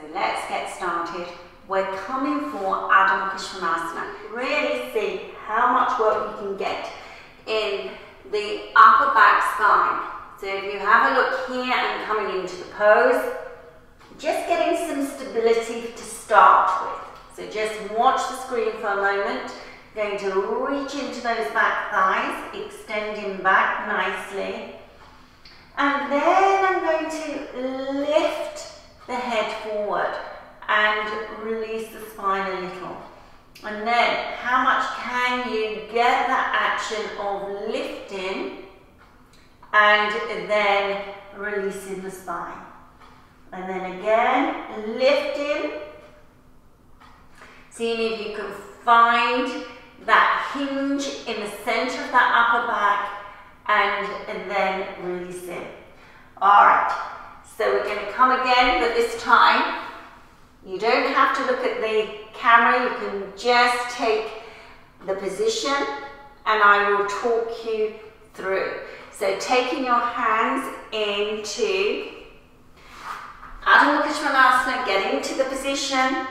So let's get started. We're coming for Adho Mukha Svanasana. Really see how much work you can get in the upper back spine. So if you have a look here and coming into the pose, just getting some stability to start with. So just watch the screen for a moment. Going to reach into those back thighs, extending back nicely. And then I'm going to lift the head forward and release the spine a little. And then how much can you get that action of lifting and then releasing the spine. And then again, lifting. Seeing if you can find that hinge in the center of that upper back and then releasing. Alright, so we're going to come again, but this time you don't have to look at the camera, you can just take the position and I will talk you through. So taking your hands into Adho Mukha Svanasana, get into the position.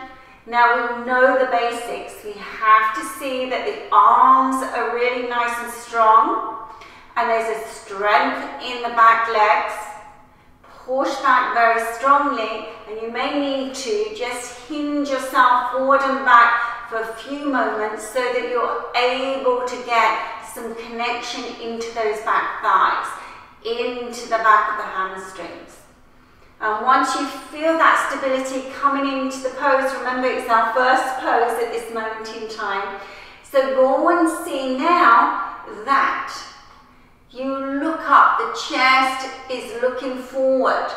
Now we know the basics, we have to see that the arms are really nice and strong. And there's a strength in the back legs. Push back very strongly, and you may need to just hinge yourself forward and back for a few moments so that you're able to get some connection into those back thighs, into the back of the hamstrings. And once you feel that stability coming into the pose, remember it's our first pose at this moment in time. So go and see now that you look up, the chest is looking forward.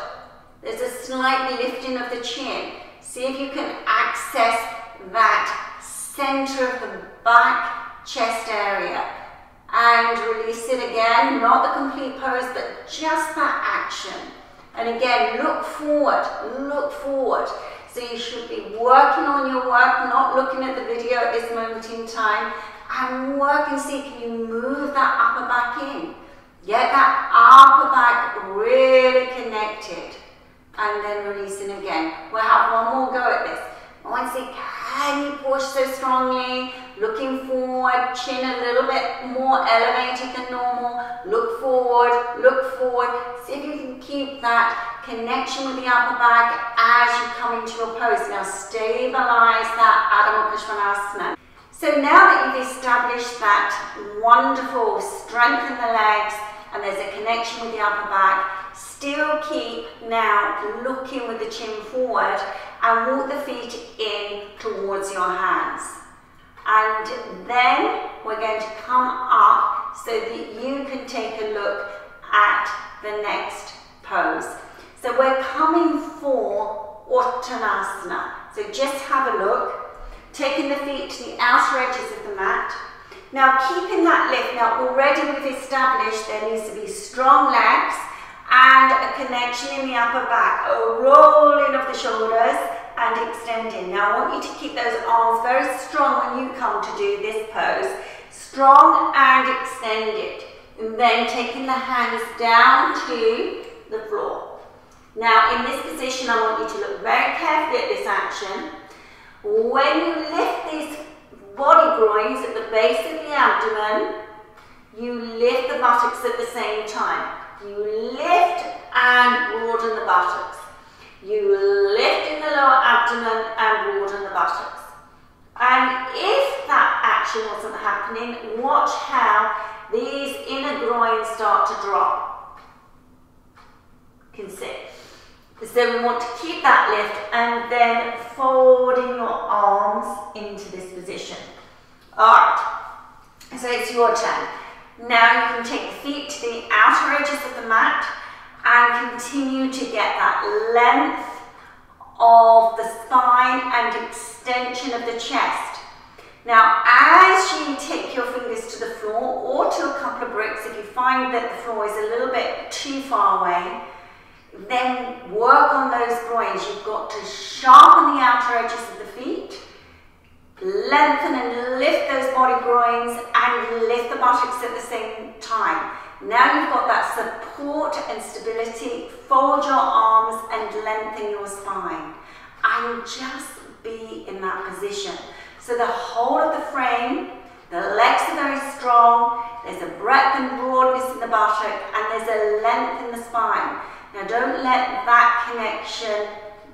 There's a slight lifting of the chin. See if you can access that center of the back chest area. And release it again, not the complete pose, but just that action. And again, look forward, look forward. So you should be working on your work, not looking at the video at this moment in time. And work and see, can you move that upper back in? Get that upper back really connected. And then releasing again. We'll have one more go at this. I want to see, can you push so strongly? Looking forward, chin a little bit more elevated than normal. Look forward, look forward. See if you can keep that connection with the upper back as you come into your pose. Now stabilize that Adho Mukha Svanasana. So now that you've established that wonderful strength in the legs and there's a connection with the upper back, still keep now looking with the chin forward and walk the feet in towards your hands. And then we're going to come up so that you can take a look at the next pose. So we're coming for Uttanasana. So just have a look. Taking the feet to the outer edges of the mat. Now keeping that lift. Now already we've established there needs to be strong legs and a connection in the upper back, a rolling of the shoulders and extending. Now I want you to keep those arms very strong when you come to do this pose. Strong and extended. And then taking the hands down to the floor. Now in this position I want you to look very carefully at this action. When you lift these body groins at the base of the abdomen, you lift the buttocks at the same time. You lift and broaden the buttocks. You lift in the lower abdomen and broaden the buttocks. And if that action wasn't happening, watch how these inner groins start to drop. You can see. So we want to keep that lift and then folding your arms into this position. Alright, so it's your turn. Now you can take the feet to the outer edges of the mat and continue to get that length of the spine and extension of the chest. Now as you take your fingers to the floor or to a couple of bricks, if you find that the floor is a little bit too far away, then work on those groins. You've got to sharpen the outer edges of the feet, lengthen and lift those body groins and lift the buttocks at the same time. Now you've got that support and stability, fold your arms and lengthen your spine. I will just be in that position. So the whole of the frame, the legs are very strong, there's a breadth and broadness in the buttock, and there's a length in the spine. Now don't let that connection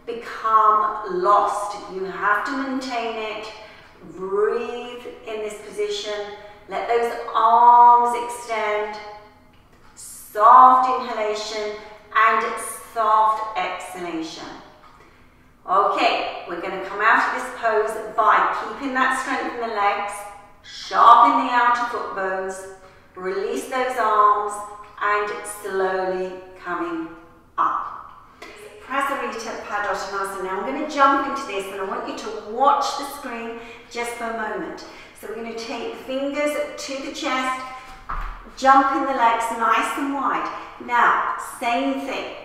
become lost. You have to maintain it. Breathe in this position. Let those arms extend. Soft inhalation and soft exhalation. Okay, we're going to come out of this pose by keeping that strength in the legs, sharpen the outer foot bones, release those arms, and slowly coming up. Prasarita Padottanasana. Now I'm going to jump into this and I want you to watch the screen just for a moment. So we're going to take fingers to the chest, jump in the legs nice and wide. Now, same thing.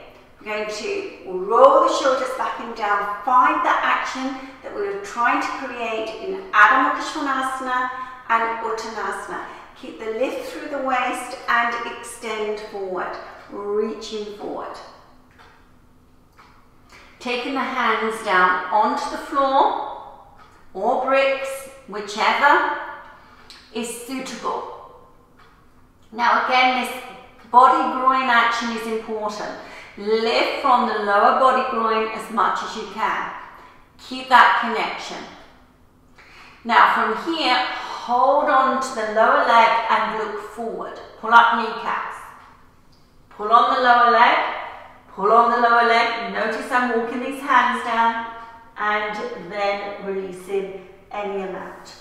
We're going to roll the shoulders back and down. Find the action that we were trying to create in Adho Mukha Svanasana and Uttanasana. Keep the lift through the waist and extend forward, reaching forward. Taking the hands down onto the floor or bricks, whichever is suitable. Now again, this body groin action is important. Lift from the lower body groin as much as you can. Keep that connection. Now from here, hold on to the lower leg and look forward. Pull up kneecaps. Pull on the lower leg. Pull on the lower leg. Notice I'm walking these hands down and then releasing any amount.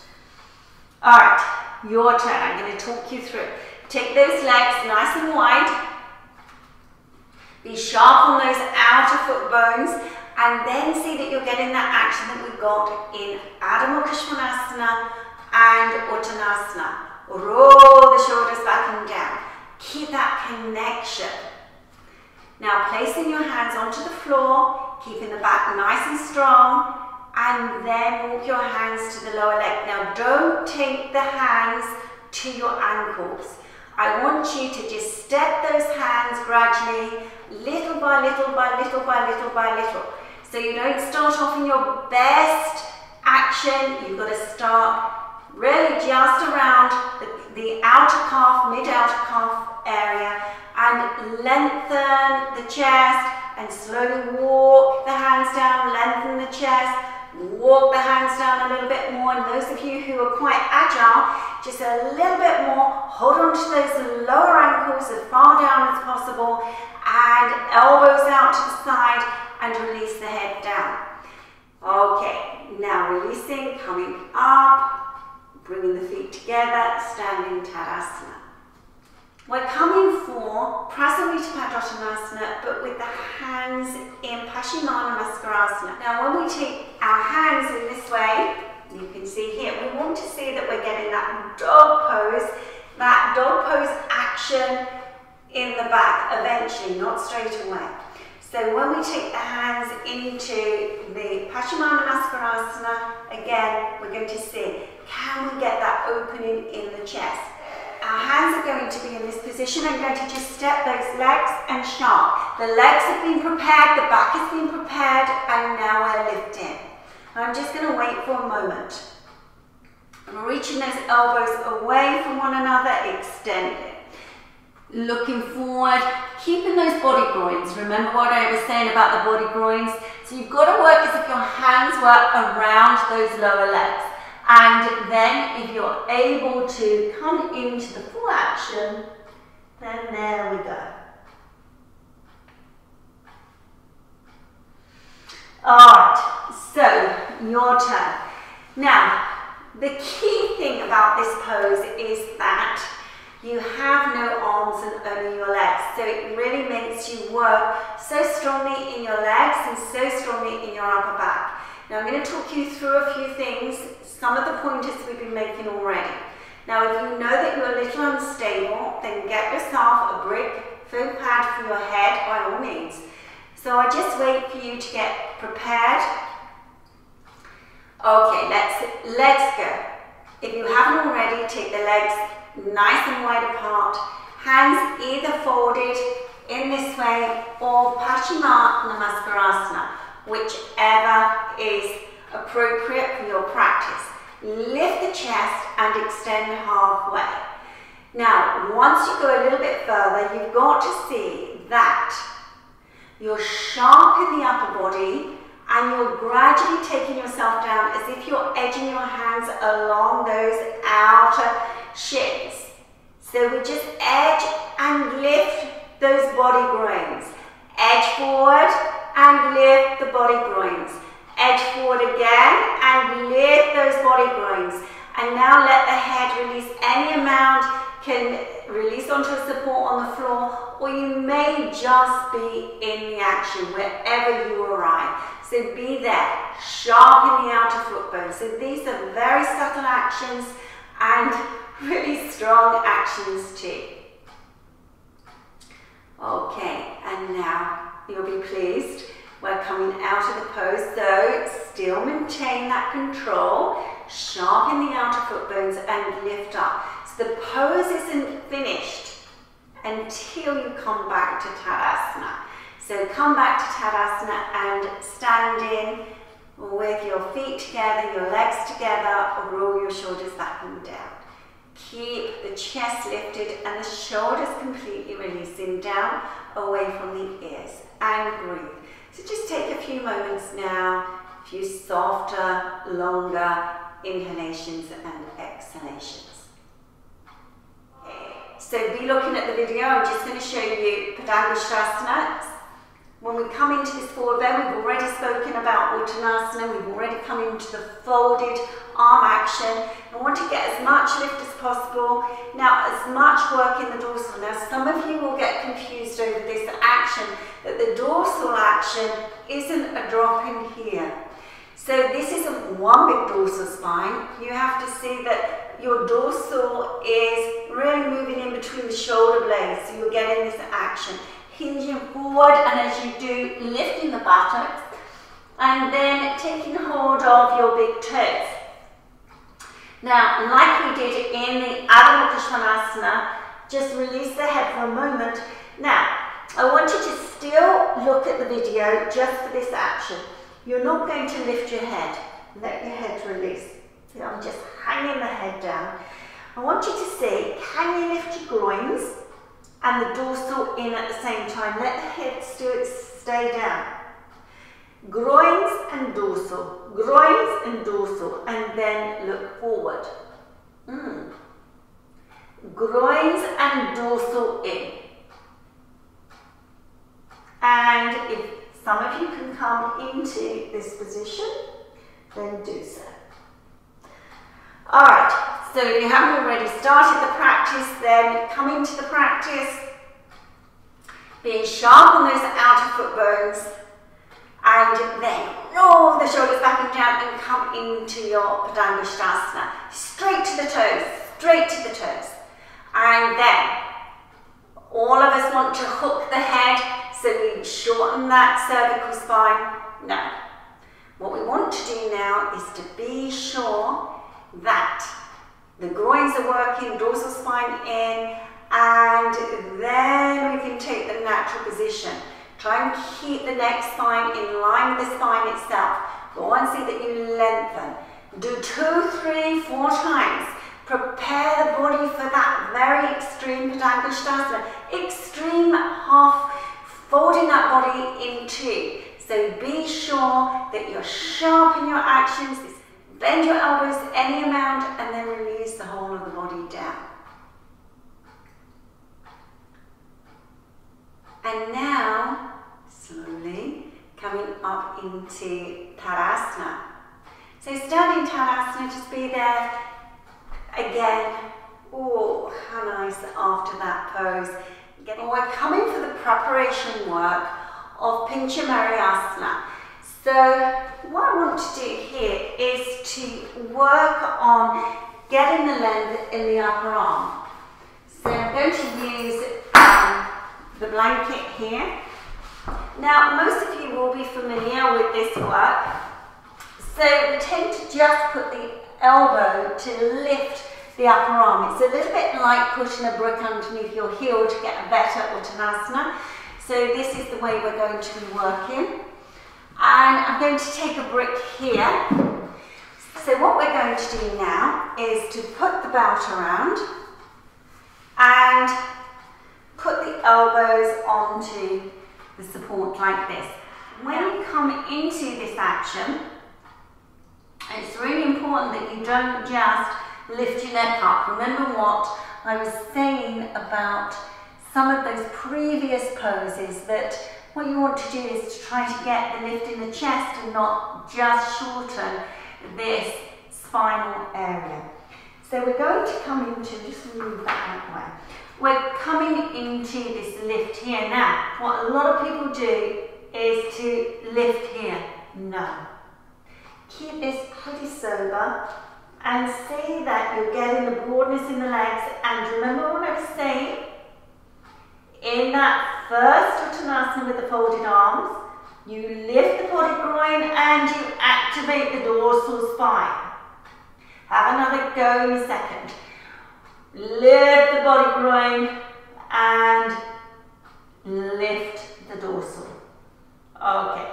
Alright, your turn. I'm going to talk you through. Take those legs nice and wide. Be sharp on those outer foot bones and then see that you're getting that action that we got in Adho Mukha Svanasana and Uttanasana. Roll the shoulders back and down. Keep that connection. Now placing your hands onto the floor, keeping the back nice and strong, and then walk your hands to the lower leg. Now don't take the hands to your ankles. I want you to just step those hands gradually, little by little by little by little by little. So you don't start off in your best action. You've got to start really just around the outer calf, mid-outer calf area, and lengthen the chest and slowly walk the hands down, lengthen the chest. Walk the hands down a little bit more, and those of you who are quite agile, just a little bit more, hold on to those lower ankles as far down as possible, and elbows out to the side and release the head down. Okay, now releasing, coming up, bringing the feet together, standing Tadasana. We're coming for Prasarita Padottanasana, but with the hands in Paschima Namaskarasana. Now when we take our hands in this way, you can see here, we want to see that we're getting that dog pose action in the back eventually, not straight away. So when we take the hands into the Paschima Namaskarasana, again, we're going to see, can we get that opening in the chest? Our hands are going to be in this position. I'm going to just step those legs and sharp. The legs have been prepared, the back has been prepared, and now we're lifting. I'm just going to wait for a moment. I'm reaching those elbows away from one another, extending. Looking forward, keeping those body groins. Remember what I was saying about the body groins? So you've got to work as if your hands were around those lower legs. And then if you're able to come into the full action, then there we go. Alright, so your turn. Now, the key thing about this pose is that you have no arms and only your legs. So it really makes you work so strongly in your legs and so strongly in your upper back. Now I'm going to talk you through a few things, some of the pointers we've been making already. Now if you know that you're a little unstable, then get yourself a brick, foam pad for your head by all means. So I just wait for you to get prepared. Okay, let's go. If you haven't already, take the legs nice and wide apart, hands either folded in this way or Paschima Namaskarasana. whichever is appropriate for your practice. Lift the chest and extend halfway. Now, once you go a little bit further, you've got to see that you're sharp in the upper body and you're gradually taking yourself down as if you're edging your hands along those outer shins. So we just edge and lift those body groins. Edge forward and lift the body groins. Edge forward again and lift those body groins. And now let the head release any amount, can release onto a support on the floor, or you may just be in the action wherever you arrive. So be there, sharpen the outer foot bone. So these are very subtle actions and really strong actions too. Okay, and now you'll be pleased. We're coming out of the pose, so still maintain that control, sharpen the outer foot bones and lift up. So the pose isn't finished until you come back to Tadasana. So come back to Tadasana and stand in with your feet together, your legs together, roll your shoulders back and down. Keep the chest lifted and the shoulders completely releasing down away from the ears, and breathe. So just take a few moments now, a few softer, longer inhalations and exhalations. So be looking at the video. I'm just going to show you Padangusthasana. When we come into this forward bend, we've already spoken about Uttanasana, we've already come into the folded arm action. I want to get as much lift as possible, now as much work in the dorsal. Now some of you will get confused over this action, that the dorsal action isn't a drop in here. So this isn't one big dorsal spine, you have to see that your dorsal is really moving in between the shoulder blades, so you're getting this action. Hinging forward, and as you do, lifting the buttocks and then taking hold of your big toes. Now, like we did in the Adho Mukha Svanasana, just release the head for a moment. Now, I want you to still look at the video just for this action. You're not going to lift your head. Let your head release. So I'm just hanging the head down. I want you to see, can you lift your groins and the dorsal in at the same time? Let the head still stay down. Groins and dorsal, groins and dorsal, and then look forward. Groins and dorsal in. And if some of you can come into this position, then do so. Alright, so if you haven't already started the practice, then come into the practice, being sharp on those outer foot bones, and then roll the shoulders back and down and come into your Padangusthasana. Straight to the toes, straight to the toes. And then, all of us want to hook the head, so we shorten that cervical spine. No. What we want to do now is to be sure that the groins are working, dorsal spine in, and then we can take the natural position. Try and keep the neck spine in line with the spine itself. Go and see that you lengthen. Do 2, 3, 4 times. Prepare the body for that very extreme Padangusthasana. Extreme half, folding that body in two. So be sure that you're sharp in your actions. Bend your elbows any amount and then release the whole of the body down. And now, slowly, coming up into Tadasana. So standing Tadasana, just be there again. Oh, how nice after that pose. We're coming for the preparation work of Pincha Mayurasana. So what I want to do here is to work on getting the length in the upper arm. So I'm going to use the blanket here. Now most of you will be familiar with this work. So we tend to just put the elbow to lift the upper arm. It's a little bit like pushing a brick underneath your heel to get a better Uttanasana. So this is the way we're going to be working. And I'm going to take a brick here. So what we're going to do now is to put the belt around and put the elbows onto the support like this. When you come into this action, it's really important that you don't just lift your neck up. Remember what I was saying about some of those previous poses, that what you want to do is to try to get the lift in the chest and not just shorten this spinal area. So we're going to come into, just move that way. We're coming into this lift here. Now, what a lot of people do is to lift here. No. Keep this pretty sober and see that you're getting the broadness in the legs. And remember what I was saying? In that first Uttanasana with the folded arms, you lift the body groin and you activate the dorsal spine. Have another go in a second. Lift the body groin and lift the dorsal. Okay.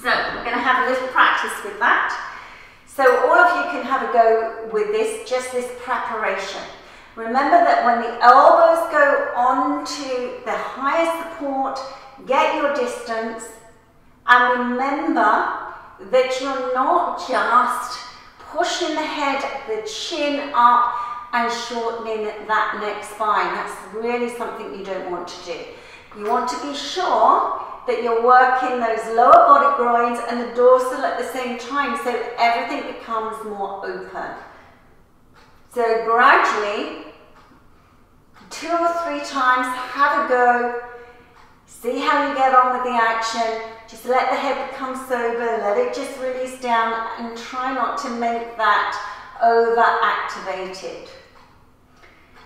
So we're going to have a little practice with that. So all of you can have a go with this, just this preparation. Remember that when the elbows go onto the higher support, get your distance, and remember that you're not just pushing the head, the chin up and shortening that neck spine. That's really something you don't want to do. You want to be sure that you're working those lower body groins and the dorsal at the same time, so everything becomes more open. So gradually, 2 or 3 times, have a go, see how you get on with the action. Just let the head become sober, let it just release down, and try not to make that over-activated.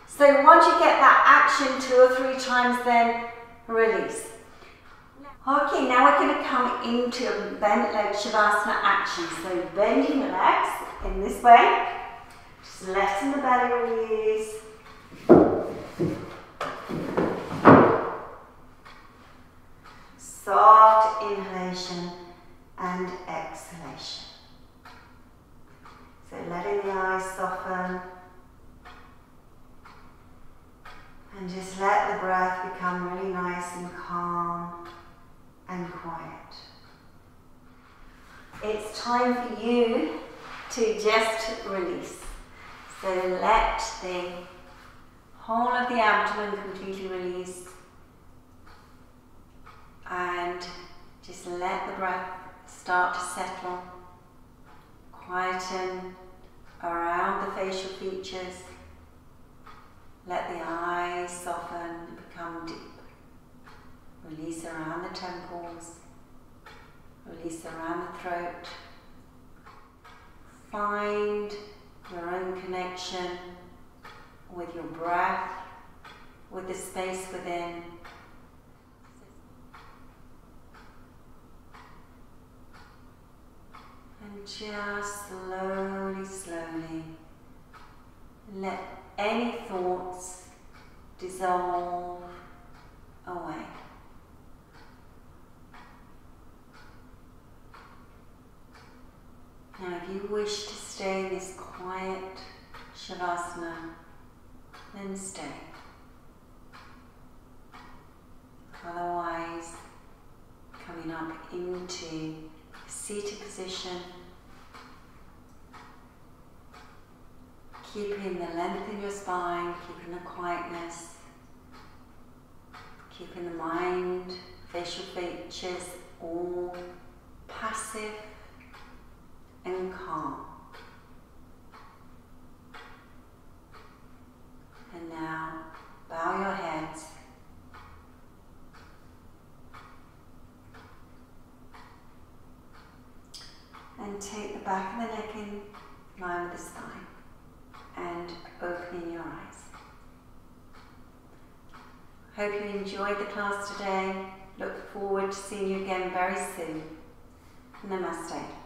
So once you get that action 2 or 3 times, then release. Okay, now we're going to come into a bent leg Shavasana action. So bending the legs in this way, just lessen the belly release. Soft inhalation and exhalation. So letting the eyes soften. And just let the breath become really nice and calm and quiet. It's time for you to just release. So let the whole of the abdomen completely release, and just let the breath start to settle, quieten around the facial features, let the eyes soften and become deep. Release around the temples, release around the throat. Find your own connection with your breath, with the space within. And just slowly, slowly let any thoughts dissolve away. Now, if you wish to stay in this quiet Shavasana, then stay. Otherwise, coming up into a seated position, keeping the length in your spine, keeping the quietness, keeping the mind, facial features all passive and calm. And now bow your heads and take the back of the neck in line with the spine and opening your eyes. Hope you enjoyed the class today. Look forward to seeing you again very soon. Namaste.